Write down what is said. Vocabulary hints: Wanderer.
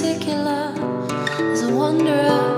particular as a wanderer.